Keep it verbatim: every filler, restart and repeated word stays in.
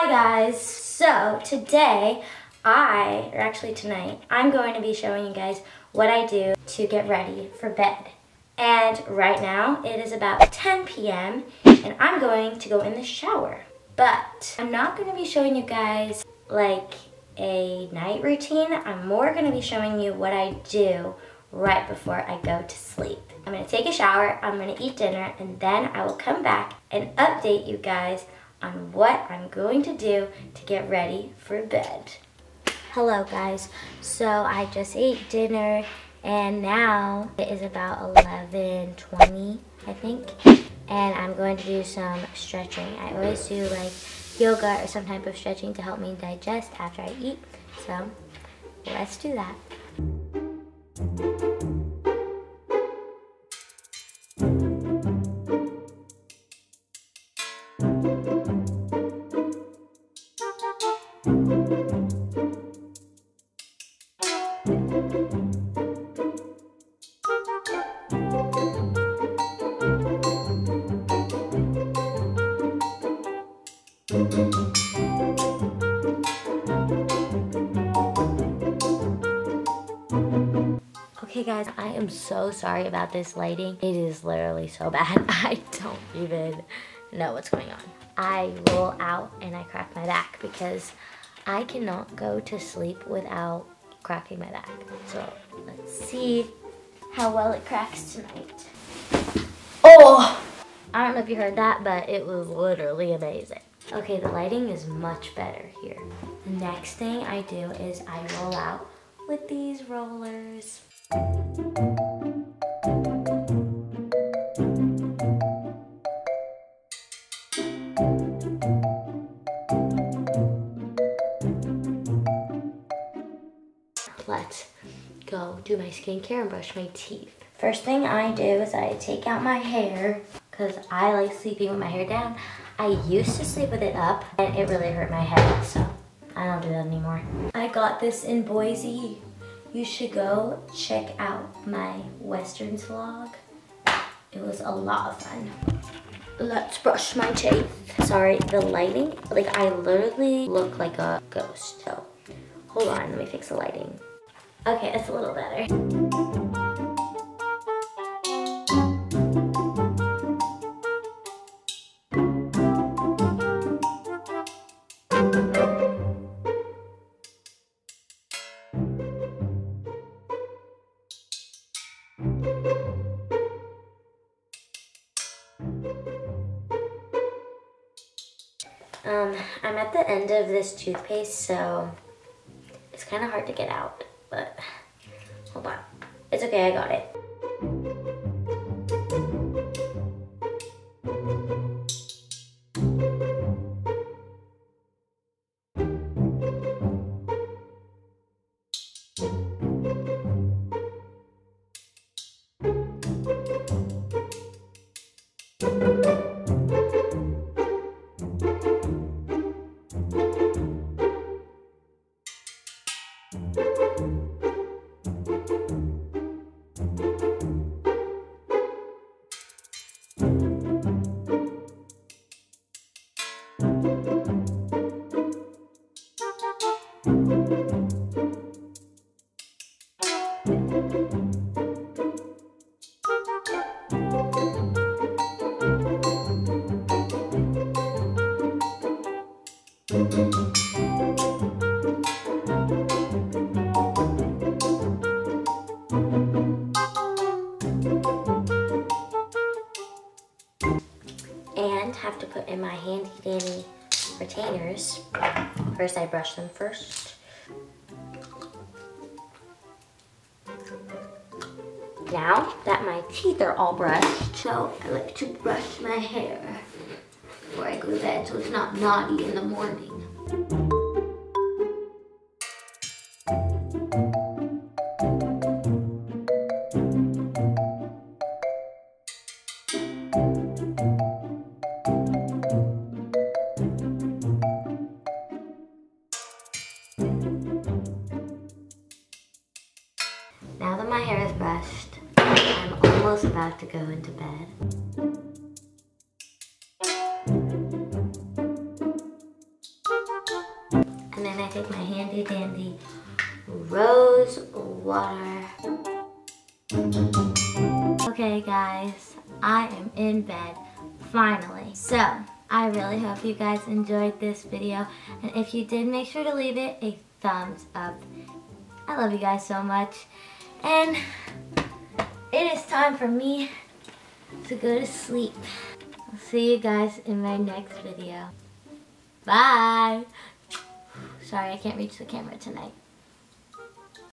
Hi guys, so today I, or actually tonight, I'm going to be showing you guys what I do to get ready for bed. And right now it is about ten p m and I'm going to go in the shower. But I'm not going to be showing you guys like a night routine. I'm more going to be showing you what I do right before I go to sleep. I'm going to take a shower, I'm going to eat dinner, and then I will come back and update you guys on what I'm going to do to get ready for bed. Hello guys, so I just ate dinner and now it is about eleven twenty, I think, and I'm going to do some stretching. I always do like yoga or some type of stretching to help me digest after I eat, so let's do that. Okay guys, I am so sorry about this lighting. It is literally so bad. I don't even know what's going on. I roll out and I crack my back because I cannot go to sleep without cracking my back. So let's see how well it cracks tonight. Oh! I don't know if you heard that, but it was literally amazing. Okay, the lighting is much better here. The next thing I do is I roll out with these rollers. Let's go do my skincare and brush my teeth. First thing I do is I take out my hair because I like sleeping with my hair down. I used to sleep with it up and it really hurt my head, so I don't do that anymore. I got this in Boise. You should go check out my Westerns vlog. It was a lot of fun. Let's brush my teeth. Sorry, the lighting, like I literally look like a ghost. So hold on, let me fix the lighting. Okay, that's a little better. Um, I'm at the end of this toothpaste, so it's kind of hard to get out, but hold on. It's okay, I got it. And have to put in my handy dandy retainers. First, I brush them first. Now that my teeth are all brushed, so I like to brush my hair before I go to bed so it's not knotty in the morning. Now that my hair is brushed, I'm almost about to go into bed. And then I take my handy dandy rose water. Okay guys, I am in bed, finally. So, I really hope you guys enjoyed this video. And if you did, make sure to leave it a thumbs up. I love you guys so much. And it is time for me to go to sleep. I'll see you guys in my next video. Bye! Sorry, I can't reach the camera tonight.